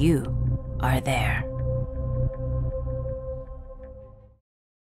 you are there.